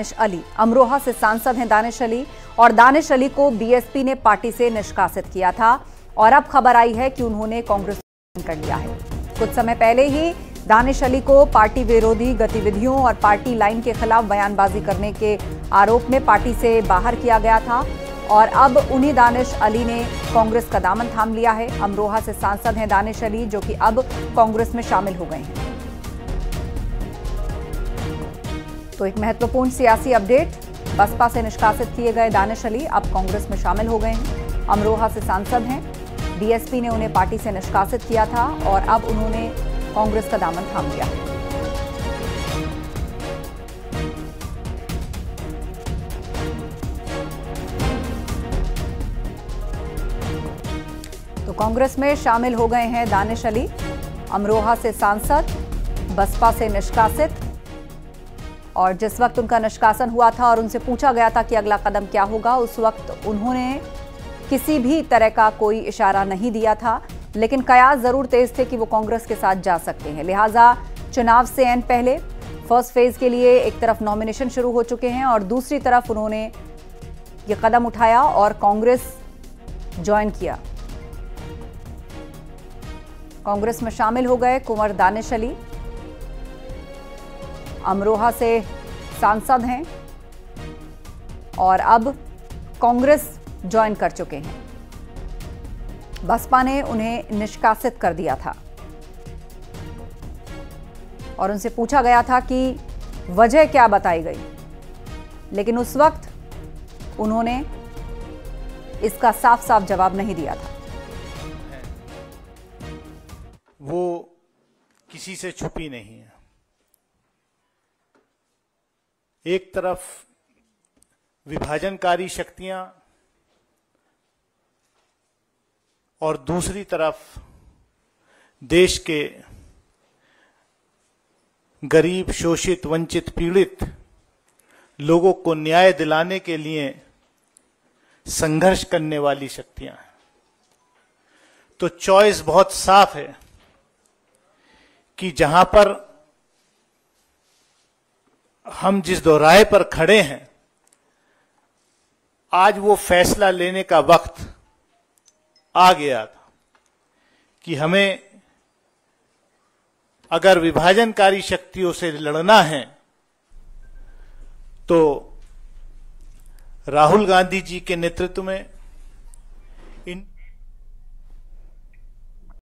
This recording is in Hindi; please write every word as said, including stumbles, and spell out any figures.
दानिश अली अमरोहा से सांसद हैं दानिश अली और दानिश अली को बीएसपी ने पार्टी से निष्कासित किया था और अब खबर आई है कि उन्होंने कांग्रेस कर लिया है। कुछ समय पहले ही दानिश अली को पार्टी विरोधी गतिविधियों और पार्टी लाइन के खिलाफ बयानबाजी करने के आरोप में पार्टी से बाहर किया गया था और अब उन्हीं दानिश अली ने कांग्रेस का दामन थाम लिया है। अमरोहा से सांसद हैं दानिश अली जो कि अब कांग्रेस में शामिल हो गए हैं। तो एक महत्वपूर्ण सियासी अपडेट, बसपा से निष्कासित किए गए दानिश अली अब कांग्रेस में शामिल हो गए हैं। अमरोहा से सांसद हैं, बीएसपी ने उन्हें पार्टी से निष्कासित किया था और अब उन्होंने कांग्रेस का दामन थाम लिया है। तो कांग्रेस में शामिल हो गए हैं दानिश अली, अमरोहा से सांसद, बसपा से निष्कासित। और जिस वक्त उनका निष्कासन हुआ था और उनसे पूछा गया था कि अगला कदम क्या होगा, उस वक्त उन्होंने किसी भी तरह का कोई इशारा नहीं दिया था, लेकिन कयास जरूर तेज थे कि वो कांग्रेस के साथ जा सकते हैं। लिहाजा चुनाव से एन पहले फर्स्ट फेज के लिए एक तरफ नॉमिनेशन शुरू हो चुके हैं और दूसरी तरफ उन्होंने ये कदम उठाया और कांग्रेस ज्वाइन किया। कांग्रेस में शामिल हो गए कुंवर दानिश अली, अमरोहा से सांसद हैं और अब कांग्रेस ज्वाइन कर चुके हैं। बसपा ने उन्हें निष्कासित कर दिया था और उनसे पूछा गया था कि वजह क्या बताई गई, लेकिन उस वक्त उन्होंने इसका साफ साफ जवाब नहीं दिया था। वो किसी से छुपी नहीं है। एक तरफ विभाजनकारी शक्तियां और दूसरी तरफ देश के गरीब, शोषित, वंचित, पीड़ित लोगों को न्याय दिलाने के लिए संघर्ष करने वाली शक्तियां हैं। तो चॉइस बहुत साफ है कि जहां पर हम जिस दोहराए पर खड़े हैं, आज वो फैसला लेने का वक्त आ गया था कि हमें अगर विभाजनकारी शक्तियों से लड़ना है तो राहुल गांधी जी के नेतृत्व में